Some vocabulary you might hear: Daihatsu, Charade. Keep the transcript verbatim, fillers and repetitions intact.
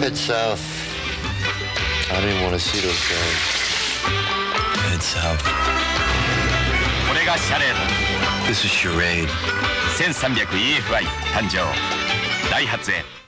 head south. I didn't want to see those guys. Head south. Orega Charade. This is Charade. せんさんびゃくイーエフアイ 誕生。ダイハツへ。